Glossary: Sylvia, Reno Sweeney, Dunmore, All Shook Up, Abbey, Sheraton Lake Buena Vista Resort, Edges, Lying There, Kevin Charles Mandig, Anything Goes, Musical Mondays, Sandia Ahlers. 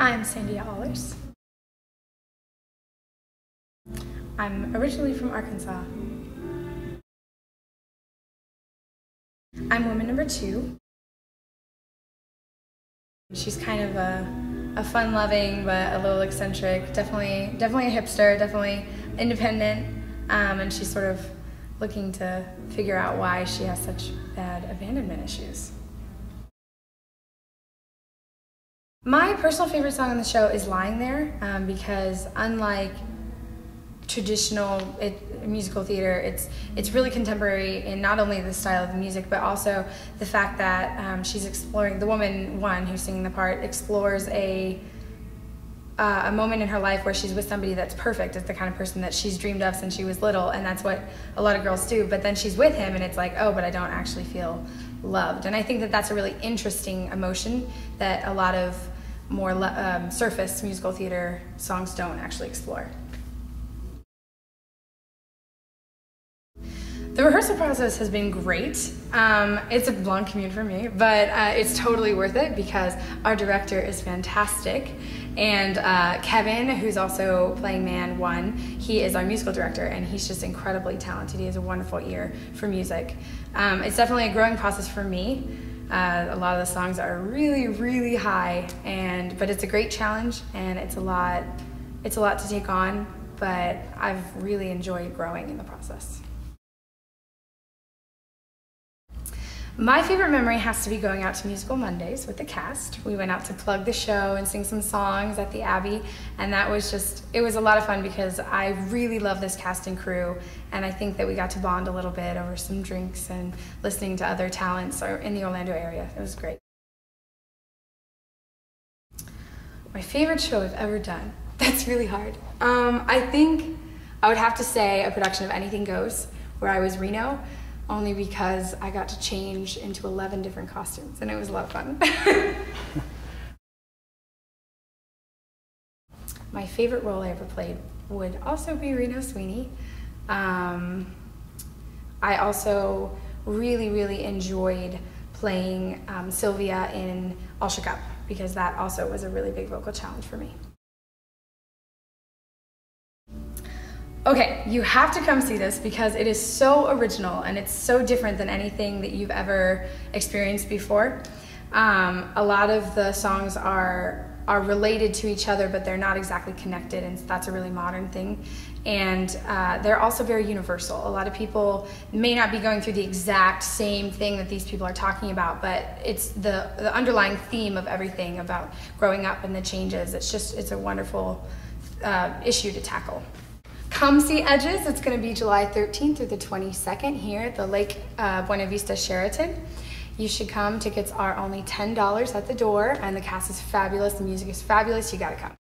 I'm Sandia Ahlers. I'm originally from Arkansas. I'm woman number 2. She's kind of a fun-loving, but a little eccentric, definitely a hipster, definitely independent, and she's sort of looking to figure out why she has such bad abandonment issues. My personal favorite song on the show is Lying There, because unlike traditional musical theater, it's really contemporary in not only the style of the music, but also the fact that she's exploring, the woman who's singing the part explores a moment in her life where she's with somebody that's perfect. It's the kind of person that she's dreamed of since she was little, and that's what a lot of girls do, but then she's with him and it's like, oh, but I don't actually feel loved. And I think that that's a really interesting emotion that a lot of more surface musical theater songs don't actually explore. The rehearsal process has been great. It's a long commute for me, but it's totally worth it because our director is fantastic. And Kevin, who's also playing Man 1, he is our musical director, and he's just incredibly talented. He has a wonderful ear for music. It's definitely a growing process for me. A lot of the songs are really, really high, but it's a great challenge, and it's a lot to take on, but I've really enjoyed growing in the process. My favorite memory has to be going out to Musical Mondays with the cast. We went out to plug the show and sing some songs at the Abbey, and it was a lot of fun because I really love this cast and crew, and I think that we got to bond a little bit over some drinks and listening to other talents in the Orlando area. It was great. My favorite show I've ever done. That's really hard. I think I would have to say a production of Anything Goes, where I was Reno, only because I got to change into 11 different costumes, and it was a lot of fun. My favorite role I ever played would also be Reno Sweeney. I also really, really enjoyed playing Sylvia in All Shook Up, because that also was a really big vocal challenge for me. Okay, you have to come see this because it is so original and it's so different than anything that you've ever experienced before. A lot of the songs are related to each other, but they're not exactly connected, and that's a really modern thing. And they're also very universal. A lot of people may not be going through the exact same thing that these people are talking about, but it's the underlying theme of everything about growing up and the changes. It's a wonderful issue to tackle. Come see Edges. It's going to be July 13th through the 22nd here at the Lake Buena Vista Sheraton. You should come. Tickets are only $10 at the door, and the cast is fabulous. The music is fabulous. You got to come.